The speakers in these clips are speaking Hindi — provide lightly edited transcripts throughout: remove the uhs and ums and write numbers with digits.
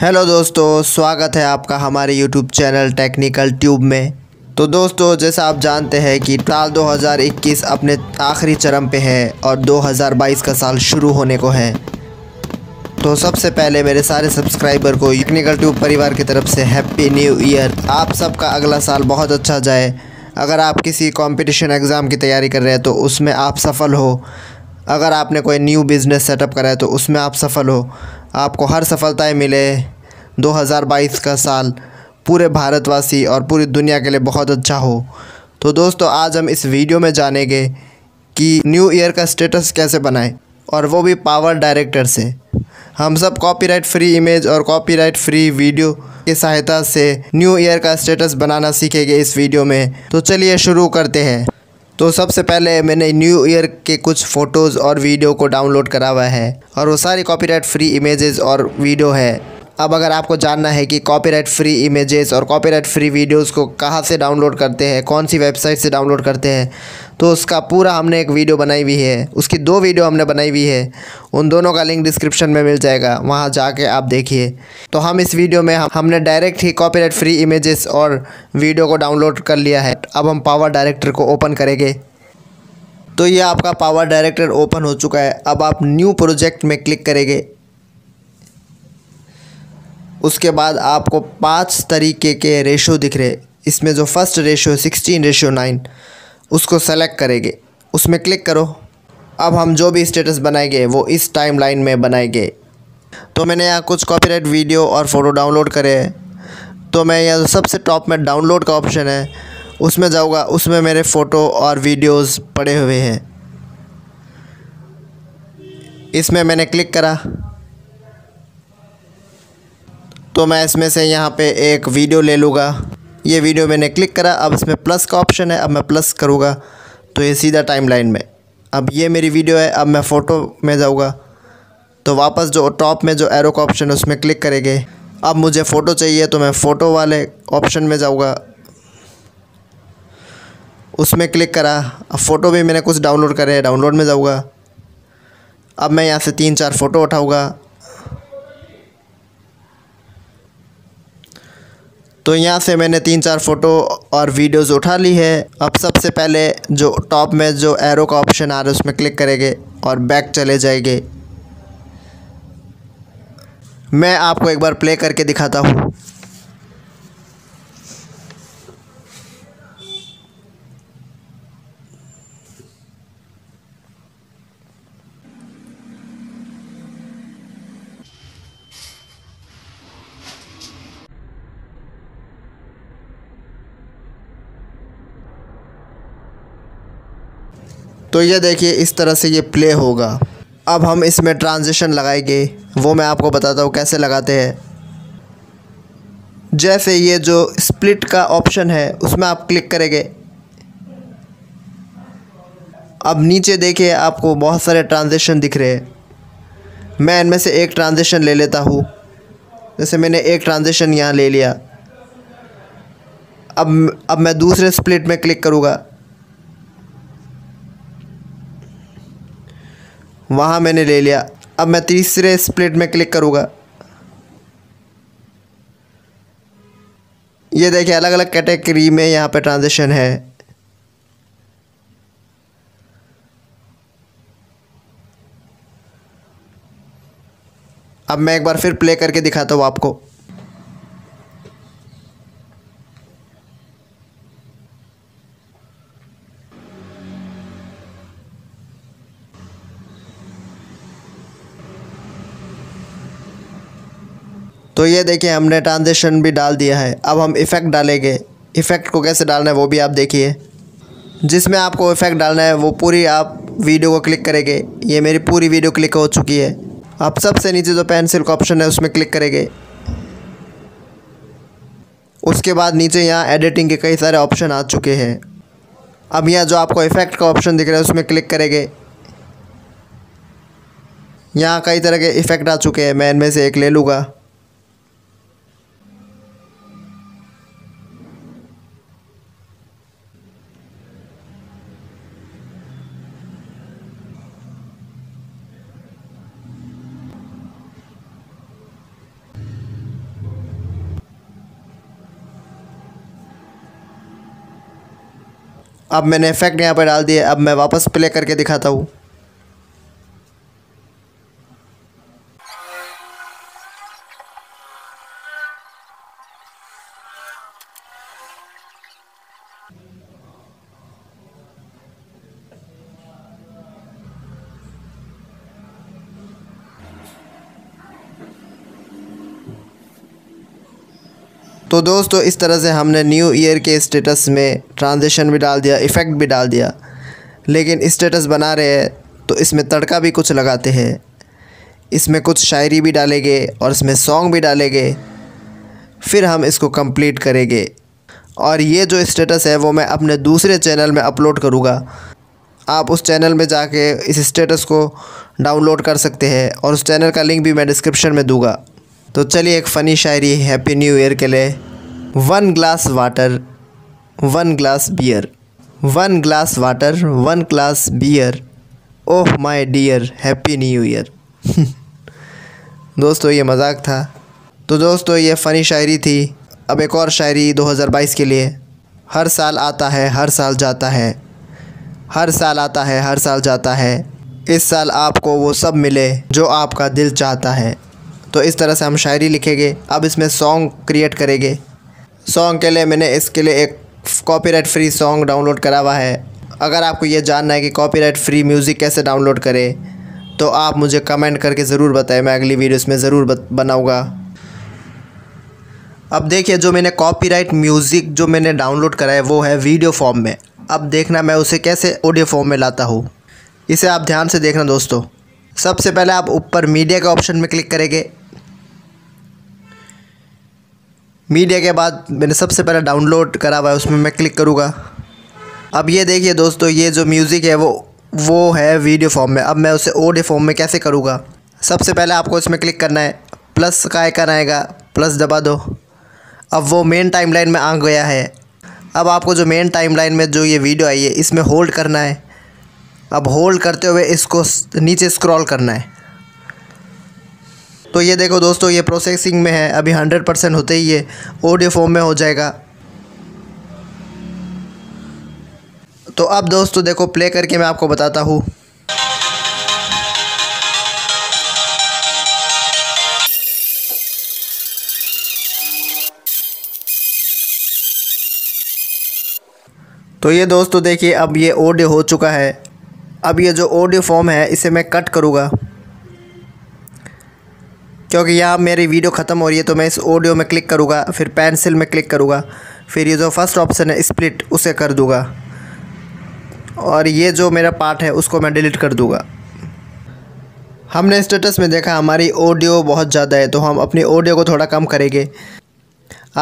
हेलो दोस्तों, स्वागत है आपका हमारे यूट्यूब चैनल टेक्निकल ट्यूब में। तो दोस्तों, जैसा आप जानते हैं कि साल 2021 अपने आखिरी चरम पे है और 2022 का साल शुरू होने को है। तो सबसे पहले मेरे सारे सब्सक्राइबर को टेक्निकल ट्यूब परिवार की तरफ से हैप्पी न्यू ईयर। आप सबका अगला साल बहुत अच्छा जाए। अगर आप किसी कॉम्पिटिशन एग्ज़ाम की तैयारी कर रहे हैं तो उसमें आप सफल हो। अगर आपने कोई न्यू बिज़नेस सेटअप करा है तो उसमें आप सफल हो। आपको हर सफलताएं मिले। 2022 का साल पूरे भारतवासी और पूरी दुनिया के लिए बहुत अच्छा हो। तो दोस्तों, आज हम इस वीडियो में जानेंगे कि न्यू ईयर का स्टेटस कैसे बनाएं, और वो भी पावर डायरेक्टर से। हम सब कॉपीराइट फ्री इमेज और कॉपीराइट फ्री वीडियो की सहायता से न्यू ईयर का स्टेटस बनाना सीखेंगे इस वीडियो में। तो चलिए शुरू करते हैं। तो सबसे पहले मैंने न्यू ईयर के कुछ फ़ोटोज़ और वीडियो को डाउनलोड करा हुआ है और वो सारी कॉपीराइट फ्री इमेजेस और वीडियो है। अब अगर आपको जानना है कि कॉपीराइट फ्री इमेजेस और कॉपीराइट फ्री वीडियोस को कहाँ से डाउनलोड करते हैं, कौन सी वेबसाइट से डाउनलोड करते हैं, तो उसका पूरा हमने एक वीडियो बनाई हुई है। उसकी दो वीडियो हमने बनाई हुई है। उन दोनों का लिंक डिस्क्रिप्शन में मिल जाएगा, वहाँ जाके आप देखिए। तो हम इस वीडियो में हमने डायरेक्ट ही कॉपीराइट फ्री इमेजेस और वीडियो को डाउनलोड कर लिया है। अब हम पावर डायरेक्टर को ओपन करेंगे। तो ये आपका पावर डायरेक्टर ओपन हो चुका है। अब आप न्यू प्रोजेक्ट में क्लिक करेंगे। उसके बाद आपको 5 तरीके के रेशो दिख रहे। इसमें जो फर्स्ट रेशो 16:9 उसको सेलेक्ट करेंगे, उसमें क्लिक करो। अब हम जो भी स्टेटस बनाएंगे वो इस टाइमलाइन में बनाएंगे। तो मैंने यहाँ कुछ कॉपीराइट वीडियो और फ़ोटो डाउनलोड करे हैं। तो मैं यहाँ सबसे टॉप में डाउनलोड का ऑप्शन है, उसमें जाऊँगा। उसमें मेरे फ़ोटो और वीडियोज़ पड़े हुए हैं। इसमें मैंने क्लिक करा। तो मैं इसमें से यहाँ पे एक वीडियो ले लूँगा। ये वीडियो मैंने क्लिक करा। अब इसमें प्लस का ऑप्शन है, अब मैं प्लस करूँगा तो ये सीधा टाइमलाइन में। अब ये मेरी वीडियो है। अब मैं फ़ोटो में जाऊँगा तो वापस जो टॉप में जो एरो का ऑप्शन है उसमें क्लिक करेंगे। अब मुझे फ़ोटो चाहिए तो मैं फ़ोटो वाले ऑप्शन में जाऊँगा, उसमें क्लिक करा। अब फ़ोटो भी मैंने कुछ डाउनलोड करे, डाउनलोड में जाऊँगा। अब मैं यहाँ से 3-4 फ़ोटो उठाऊँगा। तो यहाँ से मैंने 3-4 फ़ोटो और वीडियोस उठा ली है। अब सबसे पहले जो टॉप में जो एरो का ऑप्शन आ रहा है उसमें क्लिक करेंगे और बैक चले जाएंगे। मैं आपको एक बार प्ले करके दिखाता हूँ। तो ये देखिए, इस तरह से ये प्ले होगा। अब हम इसमें ट्रांजिशन लगाएंगे, वो मैं आपको बताता हूँ कैसे लगाते हैं। जैसे ये जो स्प्लिट का ऑप्शन है उसमें आप क्लिक करेंगे। अब नीचे देखिए, आपको बहुत सारे ट्रांजिशन दिख रहे हैं। मैं इनमें से एक ट्रांजिशन ले लेता हूँ। जैसे मैंने एक ट्रांजिशन यहाँ ले लिया। अब मैं दूसरे स्प्लिट में क्लिक करूँगा। वहाँ मैंने ले लिया। अब मैं तीसरे स्प्लिट में क्लिक करूँगा। ये देखिए, अलग अलग कैटेगरी में यहाँ पे ट्रांजिशन है। अब मैं एक बार फिर प्ले करके दिखाता हूँ आपको। तो ये देखिए, हमने ट्रांजिशन भी डाल दिया है। अब हम इफ़ेक्ट डालेंगे। इफ़ेक्ट को कैसे डालना है वो भी आप देखिए। जिसमें आपको इफ़ेक्ट डालना है वो पूरी आप वीडियो को क्लिक करेंगे। ये मेरी पूरी वीडियो क्लिक हो चुकी है। आप सबसे नीचे जो पेंसिल का ऑप्शन है उसमें क्लिक करेंगे। उसके बाद नीचे यहाँ एडिटिंग के कई सारे ऑप्शन आ चुके हैं। अब यहाँ जो आपको इफ़ेक्ट का ऑप्शन दिख रहा है उसमें क्लिक करेंगे। यहाँ कई तरह के इफ़ेक्ट आ चुके हैं। मैं इनमें से एक ले लूँगा। अब मैंने इफेक्ट यहाँ पर डाल दिए। अब मैं वापस प्ले करके दिखाता हूँ। तो दोस्तों इस तरह से हमने न्यू ईयर के स्टेटस में ट्रांजिशन भी डाल दिया, इफ़ेक्ट भी डाल दिया, लेकिन स्टेटस बना रहे हैं तो इसमें तड़का भी कुछ लगाते हैं। इसमें कुछ शायरी भी डालेंगे और इसमें सॉन्ग भी डालेंगे, फिर हम इसको कंप्लीट करेंगे। और ये जो स्टेटस है वो मैं अपने दूसरे चैनल में अपलोड करूँगा। आप उस चैनल में जाके इस स्टेटस को डाउनलोड कर सकते हैं और उस चैनल का लिंक भी मैं डिस्क्रिप्शन में दूँगा। तो चलिए एक फ़नी शायरी हैप्पी न्यू ईयर के लिए। One glass water one glass beer, one glass water one glass beer, oh my dear happy new year. दोस्तों ये मजाक था। तो दोस्तों ये फ़नी शायरी थी। अब एक और शायरी 2022 के लिए। हर साल आता है हर साल जाता है, हर साल आता है हर साल जाता है, इस साल आपको वो सब मिले जो आपका दिल चाहता है। तो इस तरह से हम शायरी लिखेंगे। अब इसमें सॉन्ग क्रिएट करेंगे। सॉन्ग के लिए मैंने इसके लिए एक कॉपीराइट फ्री सॉन्ग डाउनलोड करा हुआ है। अगर आपको ये जानना है कि कॉपीराइट फ्री म्यूज़िक कैसे डाउनलोड करें तो आप मुझे कमेंट करके ज़रूर बताएं, मैं अगली वीडियोस में ज़रूर बनाऊँगा। अब देखिए जो मैंने कॉपीराइट म्यूज़िक जो मैंने डाउनलोड करा है वो है वीडियो फॉर्म में। अब देखना मैं उसे कैसे ऑडियो फॉर्म में लाता हूँ, इसे आप ध्यान से देखना दोस्तों। सबसे पहले आप ऊपर मीडिया के ऑप्शन में क्लिक करेंगे। मीडिया के बाद मैंने सबसे पहले डाउनलोड करा हुआ है उसमें मैं क्लिक करूँगा। अब ये देखिए दोस्तों ये जो म्यूज़िक है वो है वीडियो फॉर्म में। अब मैं उसे ऑडियो फॉर्म में कैसे करूँगा। सबसे पहले आपको इसमें क्लिक करना है, प्लस का आइकन आएगा, प्लस दबा दो। अब वो मेन टाइमलाइन में आ गया है। अब आपको जो मेन टाइमलाइन में जो ये वीडियो आई है इसमें होल्ड करना है। अब होल्ड करते हुए इसको नीचे स्क्रॉल करना है। तो ये देखो दोस्तों ये प्रोसेसिंग में है, अभी 100% होते ही ये ऑडियो फॉर्म में हो जाएगा। तो अब दोस्तों देखो प्ले करके मैं आपको बताता हूँ। तो ये दोस्तों देखिए अब ये ऑडियो हो चुका है। अब ये जो ऑडियो फॉर्म है इसे मैं कट करूँगा क्योंकि यहाँ मेरी वीडियो ख़त्म हो रही है। तो मैं इस ऑडियो में क्लिक करूँगा, फिर पेंसिल में क्लिक करूँगा, फिर ये जो फर्स्ट ऑप्शन है स्प्लिट उसे कर दूँगा और ये जो मेरा पार्ट है उसको मैं डिलीट कर दूँगा। हमने स्टेटस में देखा हमारी ऑडियो बहुत ज़्यादा है तो हम अपनी ऑडियो को थोड़ा कम करेंगे।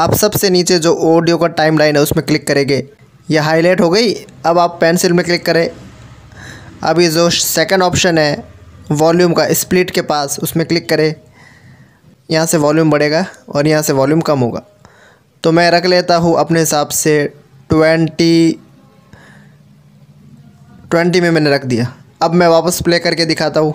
आप सबसे नीचे जो ऑडियो का टाइम लाइन है उसमें क्लिक करेंगे। यह हाईलाइट हो गई। अब आप पेंसिल में क्लिक करें। अब ये जो सेकेंड ऑप्शन है वॉल्यूम का स्प्लिट के पास उसमें क्लिक करें। यहाँ से वॉल्यूम बढ़ेगा और यहाँ से वॉल्यूम कम होगा। तो मैं रख लेता हूँ अपने हिसाब से 20 में मैंने रख दिया। अब मैं वापस प्ले करके दिखाता हूँ।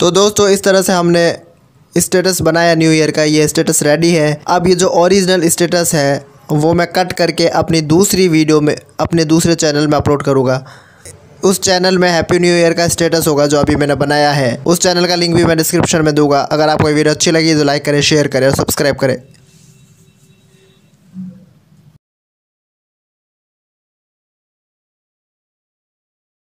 तो दोस्तों इस तरह से हमने स्टेटस बनाया न्यू ईयर का। ये स्टेटस रेडी है। अब ये जो ओरिजिनल स्टेटस है वो मैं कट करके अपनी दूसरी वीडियो में अपने दूसरे चैनल में अपलोड करूँगा। उस चैनल में हैप्पी न्यू ईयर का स्टेटस होगा जो अभी मैंने बनाया है। उस चैनल का लिंक भी मैं डिस्क्रिप्शन में दूँगा। अगर आपको ये वीडियो अच्छी लगी तो लाइक करें, शेयर करें और सब्सक्राइब करें।